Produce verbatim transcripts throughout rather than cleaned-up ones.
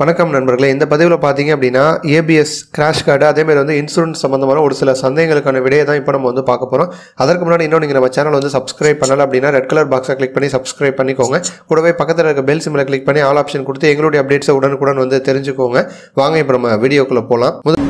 வணக்கம் நண்பர்களே, இந்த பதிவில் பார்த்தீங்க அப்படின்னா ஏபிஎஸ் கிராஷ் கார்டு அதேமாதிரி வந்து இன்சூரன்ஸ் சம்மந்தமான ஒரு சில சந்தேகங்களுக்கான விடையை தான் இப்போ நம்ம வந்து பார்க்க போகிறோம். அதற்கு முன்னாடி இன்னும் நீங்கள் நம்ம சேனல் வந்து சப்ஸ்கிரைப் பண்ணலாம் அப்படின்னா ரெட் கலர் பாக்ஸை கிளிக் பண்ணி சப்ஸ்கிரைப் பண்ணிக்கோங்க. கூடவே பக்கத்தில் இருக்க பெல் சிம்மில் கிளிக் பண்ணி ஆல் ஆப்ஷன் கொடுத்து எங்களுடைய அப்டேட்ஸை உடனுக்குடன் வந்து தெரிஞ்சுக்கோங்க. வாங்க இப்போ நம்ம வீடியோக்குள்ளே போகலாம். முதல்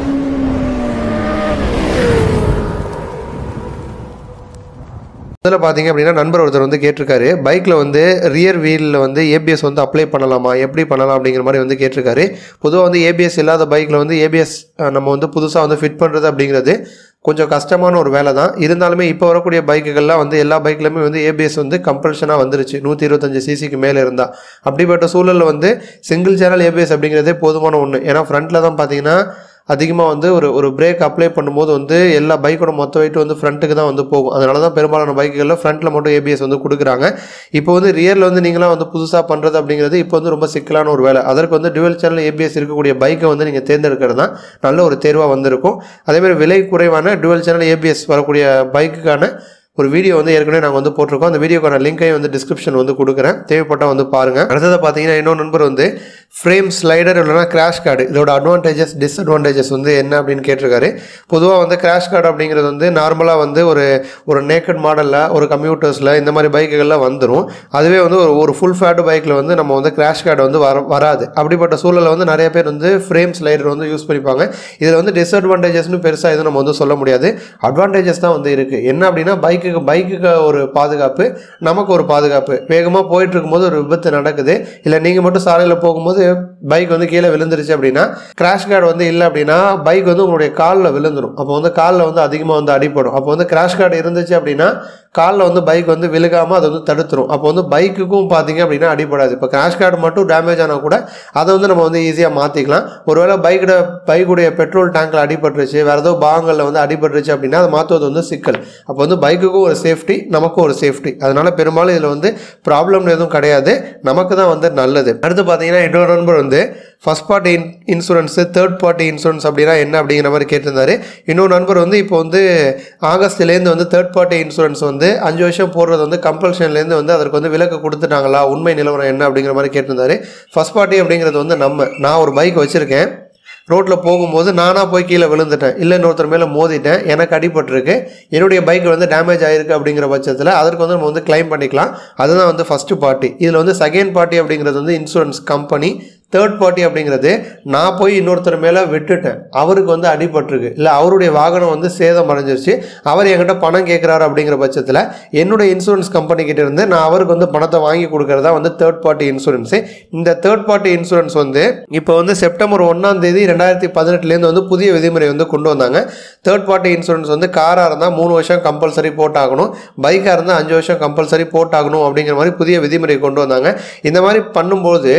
முதல்ல பார்த்தீங்க அப்படின்னா நண்பர் ஒருத்தர் வந்து கேட்டிருக்காரு, பைக்கில் வந்து ரியர் வீலில் வந்து ஏபிஎஸ் வந்து அப்ளை பண்ணலாமா, எப்படி பண்ணலாம் அப்படிங்கிற மாதிரி வந்து கேட்டிருக்காரு. பொதுவாக வந்து ஏபிஎஸ் இல்லாத பைக்கில் வந்து ஏபிஎஸ் நம்ம வந்து புதுசாக வந்து ஃபிட் பண்ணுறது அப்படிங்கிறது கொஞ்சம் கஷ்டமான ஒரு வேலை தான். இருந்தாலுமே இப்போ வரக்கூடிய பைக்குகள்லாம் வந்து எல்லா பைக்லையுமே வந்து ஏபிஎஸ் வந்து கம்பல்ஷனாக வந்துருச்சு, நூற்றி இருபத்தஞ்சு சிசிக்கு மேலே இருந்தால். அப்படிப்பட்ட சூழலில் வந்து சிங்கிள் சேனல் ஏபிஎஸ் அப்படிங்கிறதே போதுமான ஒன்று. ஏன்னா ஃப்ரண்ட்டில் தான் பார்த்தீங்கன்னா அதிகமாக வந்து ஒரு ஒரு பிரேக் அப்ளை பண்ணும்போது வந்து எல்லா பைக்கோட மொத்த வெயிட்டு வந்து ஃப்ரண்ட்டுக்கு தான் வந்து போகும். அதனால தான் பெரும்பாலான பைக்குகளில் ஃப்ரண்ட்டில் மட்டும் ஏபிஎஸ் வந்து கொடுக்குறாங்க. இப்போ வந்து ரியரில் வந்து நீங்களாம் வந்து புதுசாக பண்ணுறது அப்படிங்கிறது இப்போ வந்து ரொம்ப சிக்கலான ஒரு வேலை. அதற்கு வந்து டுவல் சேனல் ஏபிஎஸ் இருக்கக்கூடிய பைக்கை வந்து நீங்கள் தேர்ந்தெடுக்கிறது தான் நல்ல ஒரு தேர்வாக வந்திருக்கும். அதேமாதிரி விலை குறைவான டுவல் சேனல் ஏபிஎஸ் வரக்கூடிய பைக்குக்கான ஒரு வீடியோ வந்து ஏற்கனவே நாங்கள் வந்து போட்டிருக்கோம். அந்த வீடியோக்கான லிங்கையும் வந்து டிஸ்கிரிப்ஷன் வந்து கொடுக்குறேன், தேவைப்பட்டால் வந்து பாருங்கள். அடுத்தது பார்த்தீங்கன்னா இன்னொரு நண்பர் வந்து ஃப்ரேம் ஸ்லைடர் இல்லைனா கிராஷ் கார்டு இதோட அட்வான்டேஜஸ் டிஸ்அட்வான்டேஜஸ் வந்து என்ன அப்படின்னு கேட்டிருக்காரு. பொதுவாக வந்து கிராஷ் கார்டு அப்படிங்கிறது வந்து நார்மலாக வந்து ஒரு ஒரு நேக்கட் மாடலில் ஒரு கம்ப்யூட்டர்ஸில் இந்த மாதிரி பைக்குகள்லாம் வந்துடும். அதுவே வந்து ஒரு ஒரு ஃபுல் ஃபேட் பைக்கில் வந்து நம்ம வந்து கிராஷ் கார்டு வந்து வர வராது அப்படிப்பட்ட சூழலில் வந்து நிறைய பேர் வந்து ஃப்ரேம் ஸ்லைடர் வந்து யூஸ் பண்ணிப்பாங்க. இதில் வந்து டிஸ்அட்வான்டேஜஸ்னு பெருசாக எதுவும் நம்ம வந்து சொல்ல முடியாது, அட்வான்டேஜஸ் தான் வந்து இருக்குது. என்ன அப்படின்னா பைக் பைக்குக்கு ஒரு பாதுகாப்பு, நமக்கு ஒரு பாதுகாப்பு. வேகமாக போயிட்டு இருக்கும்போது ஒரு விபத்து நடக்குது, இல்லை நீங்கள் மட்டும் சாலையில் போகும்போது பைக் வந்து கீழே விழுந்துருச்சு அப்படின்னா கிராஷ் கார்டு வந்து இல்லை அப்படின்னா பைக் வந்து உங்களுடைய காலில் விழுந்துடும். அப்போ வந்து காலில் வந்து அதிகமாக வந்து அடிப்படும். அப்போ வந்து கிராஷ் கார்டு இருந்துச்சு அப்படின்னா காலில் வந்து பைக் வந்து விழுகாமல் அதை வந்து தடுத்துரும். அப்போ வந்து பைக்குக்கும் பார்த்தீங்க அப்படின்னா அடிப்படாது. இப்போ கிராஷ் கார்டு மட்டும் டேமேஜ் ஆனால் கூட அதை வந்து நம்ம வந்து ஈஸியாக மாற்றிக்கலாம். ஒருவேளை பைக்கோட பைக்குடைய பெட்ரோல் டேங்கில் அடிபட்டுருச்சு, வேறு ஏதோ பாகங்களில் வந்து அடிபட்டுருச்சு அப்படின்னா அதை மாற்றுவது வந்து சிக்கல். அப்போ வந்து பைக்குக்கும் ஒரு சேஃப்டி, நமக்கும் ஒரு சேஃப்டி. அதனால பெரும்பாலும் இதுல வந்து ப்ராப்ளம் எதுவும் கிடையாது, நமக்கு தான் வந்து நல்லது. அடுத்து பார்த்தீங்கன்னா இன்னொரு நம்பர் வந்து first party insurance third party insurance அப்படின்னா என்ன அப்படிங்கிற மாதிரி கேட்டிருந்தாரு. இன்னொரு நண்பர் வந்து இப்போ வந்து ஆகஸ்ட்லேருந்து வந்து தேர்ட் பார்ட்டி இன்சூரன்ஸ் வந்து அஞ்சு வருஷம் போடுறது வந்து கம்பல்ஷன்லேருந்து வந்து அதற்கு வந்து விலக்கு கொடுத்துட்டாங்களா, உண்மை நிலவரம் என்ன அப்படிங்கிற மாதிரி கேட்டிருந்தாரு. ஃபர்ஸ்ட் பார்ட்டி அப்படிங்கிறது வந்து நம்ம நான் ஒரு பைக் வச்சுருக்கேன், ரோட்டில் போகும்போது நானாக போய் கீழே விழுந்துட்டேன், இல்லை இன்னொருத்தர் மேலே மோதிட்டேன், எனக்கு அடிபட்டிருக்கு, என்னுடைய பைக் வந்து டேமேஜ் ஆகிருக்கு அப்படிங்கிற பட்சத்தில் அதற்கு வந்து நம்ம வந்து கிளைம் பண்ணிக்கலாம். அதுதான் வந்து ஃபஸ்ட்டு பார்ட்டி. இதில் வந்து செகண்ட் பார்ட்டி அப்படிங்கிறது வந்து இன்சூரன்ஸ் கம்பெனி, தேர்ட் பார்ட்டி அப்படிங்கிறது நான் போய் இன்னொருத்தர் மேலே விட்டுட்டேன், அவருக்கு வந்து அடிபட்டிருக்கு, இல்லை அவருடைய வாகனம் வந்து சேதம் அடைஞ்சிருச்சு, அவர் என்கிட்ட பணம் கேட்குறாரு அப்படிங்கிற பட்சத்தில் என்னுடைய இன்சூரன்ஸ் கம்பெனிக்கிட்ட இருந்து நான் அவருக்கு வந்து பணத்தை வாங்கி கொடுக்கறதா வந்து தேர்ட் பார்ட்டி இன்சூரன்ஸு. இந்த தேர்ட் பார்ட்டி இன்சூரன்ஸ் வந்து இப்போ வந்து செப்டம்பர் ஒன்றாம் தேதி ரெண்டாயிரத்தி பதினெட்டுலேருந்து வந்து புதிய விதிமுறை வந்து கொண்டு வந்தாங்க. தேர்ட் பார்ட்டி இன்சூரன்ஸ் வந்து காராக இருந்தால் மூணு வருஷம் கம்பல்சரி போட்டாகணும், பைக்காக இருந்தால் அஞ்சு வருஷம் கம்பல்சரி போட்டாகணும் அப்படிங்கிற மாதிரி புதிய விதிமுறை கொண்டு வந்தாங்க. இந்த மாதிரி பண்ணும்போது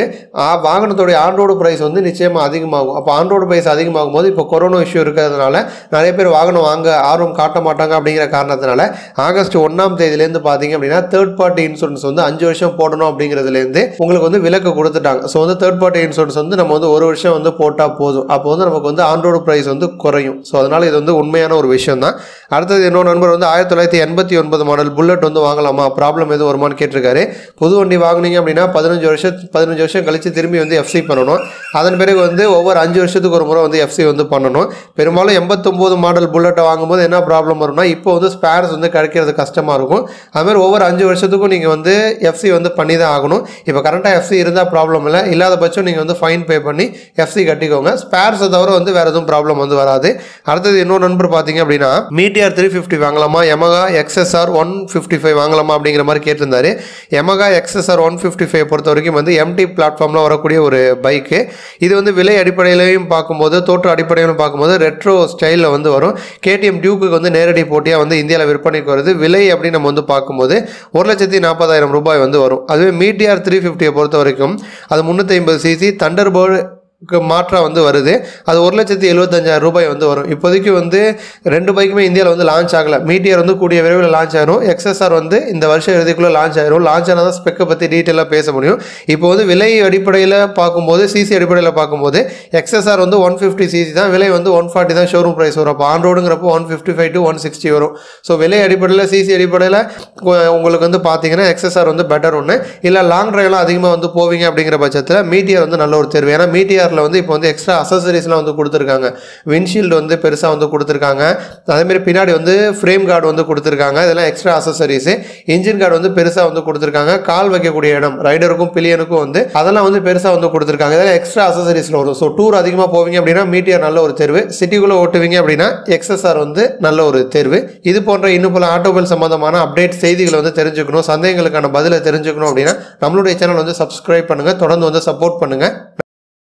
வாகனம் ஆன்ரோடு பிரைஸ் வந்து நிச்சயமா அதிகமாகும். அப்போ ஆன்ரோடு பிரைஸ் அதிகமாகும் போது இப்போ கொரோனா இஷ்யூ இருக்கிறதுனால நிறைய பேர் வாகனம் வாங்க ஆர்வம் காட்ட மாட்டாங்க அப்படிங்கிற காரணத்தினால ஆகஸ்ட் ஒன்றாம் தேதியிலேருந்து பார்த்தீங்க அப்படின்னா தேர்ட் பார்ட்டி இன்சூரன்ஸ் வந்து அஞ்சு வருஷம் போடணும் அப்படிங்கிறதுலேருந்து உங்களுக்கு வந்து விலக்கு கொடுத்துட்டாங்க. ஸோ வந்து தேர்ட் பார்ட்டி இன்சூரன்ஸ் வந்து நம்ம வந்து ஒரு வருஷம் வந்து போட்டால் போதும். அப்போ வந்து நமக்கு வந்து ஆன்ரோடு பிரைஸ் வந்து குறையும். ஸோ அதனால இது வந்து உண்மையான ஒரு விஷயம் தான். அடுத்தது இன்னொரு நண்பர் வந்து ஆயிரத்தி தொள்ளாயிரத்தி எண்பத்தி ஒன்பது மாடல் புல்லட் வந்து வாங்கலாமா, ப்ராப்ளம் எதுவும் வருமானு கேட்டிருக்காரு. புது வண்டி வாங்கினீங்க அப்படின்னா பதினஞ்சு வருஷம் பதினஞ்சு வருஷம் கழிச்சு திரும்பி வந்து எஃப்சி பண்ணணும். அதன் பிறகு வந்து ஒவ்வொரு அஞ்சு வருஷத்துக்கு ஒரு முறை வந்து எஃப்சி வந்து பண்ணணும். பெரும்பாலும் எண்பத்தொம்போது மாடல் புல்லட்டை வாங்கும்போது என்ன ப்ராப்ளம் வரும்னா இப்போ வந்து ஸ்பேர்ஸ் வந்து கிடைக்கிறது கஷ்டமாக இருக்கும். அதுமாதிரி ஒவ்வொரு அஞ்சு வருஷத்துக்கும் நீங்கள் வந்து எஃப்சி வந்து பண்ணி தான் ஆகணும். இப்போ கரண்ட்டாக எஃப்சி இருந்தால் ப்ராப்ளம் இல்லை, இல்லாத பட்சம் நீங்கள் வந்து ஃபைன் பே பண்ணி எஃப்சி கட்டிக்கோங்க. ஸ்பேர்ஸை தவிர வந்து வேறு எதுவும் ப்ராப்ளம் வந்து வராது. அடுத்தது இன்னொரு நண்பர் பார்த்தீங்க அப்படின்னா மீட்டிஆர் த்ரீ ஃபிஃப்டி வாங்கலாமா, Yamaha XSR one fifty five வாங்கலாமா அப்படிங்கிற மாதிரி கேட்டிருந்தாரு. Yamaha XSR one fifty five பொறுத்த வரைக்கும் வந்து எம்டி பிளாட்ஃபார்மில் வரக்கூடிய ஒரு பைக்கு. இது வந்து விலை அடிப்படையிலையும் பார்க்கும்போது தோற்ற அடிப்படையிலும் பார்க்கும்போது ரெட்ரோ ஸ்டைலில் வந்து வரும். கேடிஎம் டியூக்கு வந்து நேரடி போட்டியாக வந்து இந்தியாவில் விற்பனைக்கு வருது. விலை அப்படின்னு நம்ம வந்து பார்க்கும்போது ஒரு லட்சத்தி நாற்பதாயிரம் ரூபாய் வந்து வரும். அதுவே மீட்டிஆர் த்ரீ ஃபிஃப்டியை பொறுத்த வரைக்கும் அது முந்நூற்றி ஐம்பது சிசி, தண்டர் பேர்டு மாற்றா வந்து வருது அது एक लाख पचहत्तर हज़ार ரூபாய் வந்து வரும் இப்போதைக்கு வந்து ரெண்டு பைக்குமே இந்தியால வந்து லான்ச் ஆகல மீட்டியர் வந்து கூடிய விரைவில் லான்ச் ஆகும் X S R வந்து இந்த வருஷ இறுதிக்குள்ள லான்ச் ஆகும் லான்ச் ஆனதா ஸ்பெக் பத்தி டீடைலா பேச முடியும் இப்போ வந்து விலை அடிப்படையில் பாக்கும்போது சிசி அடிப்படையில் பாக்கும்போது X S R வந்து एक सौ पचास सीसी தான் விலை வந்து एक सौ चालीस தான் ஷோரூம் பிரைஸ் வரும் ஆன் ரோட்ங்கறப்போ एक सौ पचपन to एक सौ साठ வரும் சோ விலை அடிப்படையில் சிசி அடிப்படையில் உங்களுக்கு வந்து பாத்தீங்கன்னா X S R வந்து பெட்டர் ஒன்னு இல்ல லாங் டிரைவ்ல அதிகமா வந்து போவீங்க அப்படிங்கற பட்சத்துல மீட்டியர் வந்து நல்ல ஒரு தேர்வு ஏனா மீட்டியர் ல வந்து இப்போ வந்து எக்ஸ்ட்ரா அக்சஸரீஸ்லாம் வந்து கொடுத்திருக்காங்க விண்ட்ஷீல்ட் வந்து பெருசா வந்து கொடுத்திருக்காங்க அதே மாதிரி பின்னாடி வந்து ஃப்ரேம் கார்டு வந்து கொடுத்திருக்காங்க இதெல்லாம் எக்ஸ்ட்ரா அக்சஸரீஸ் இன்ஜின் கார்டு வந்து பெருசா வந்து கொடுத்திருக்காங்க கால் வைக்க கூடிய இடம் ரைடருக்கும் பிலியனுக்கும் வந்து அதெல்லாம் வந்து பெருசா வந்து கொடுத்திருக்காங்க இதெல்லாம் எக்ஸ்ட்ரா அக்சஸரீஸ்ல வரும் சோ டூர் அதிகமா போவீங்க அப்படினா மீட்டியர் நல்ல ஒரு தேர்வு சிட்டிக்குள்ள ஓட்டுவீங்க அப்படினா X S R வந்து நல்ல ஒரு தேர்வு இது போன்ற இன்னும் பல ஆட்டோமொபைல் சம்பந்தமான அப்டேட் செய்திகளை வந்து தெரிஞ்சுக்கணும் சந்தேகங்களுக்கான பதிலை தெரிஞ்சுக்கணும் அப்படினா நம்மளுடைய சேனலை வந்து சப்ஸ்கிரைப் பண்ணுங்க தொடர்ந்து வந்து சப்போர்ட் பண்ணுங்க।